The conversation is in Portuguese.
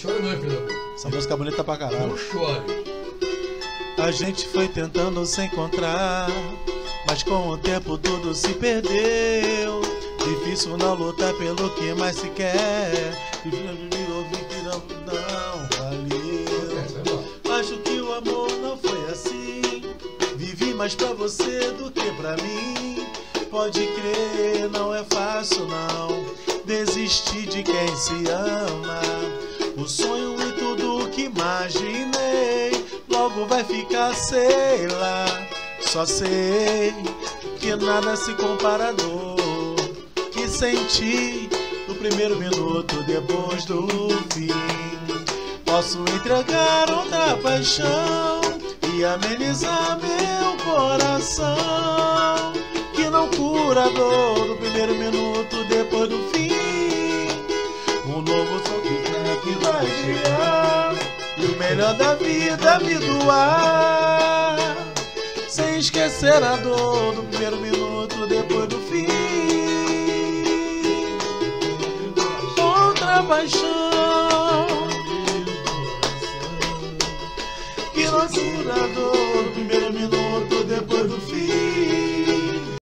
Chora não, filho da puta. Essa música é bonita pra caralho. Não chore. A gente foi tentando se encontrar, mas com o tempo tudo se perdeu. Difícil não lutar pelo que mais se quer. Difícil de ouvir que não valeu. Acho que o amor não foi assim. Vivi mais pra você do que pra mim. Pode crer, não é fácil não desistir de quem se ama. O sonho e tudo que imaginei logo vai ficar, sei lá. Só sei que nada se compara à dor que senti no primeiro minuto depois do fim. Posso entregar outra paixão e amenizar meu coração, que não cura a dor no primeiro minuto depois do fim. Um novo som que vai chegar e o melhor da vida me doar, sem esquecer a dor do primeiro minuto depois do fim. Outra paixão que não cura a dor do primeiro minuto.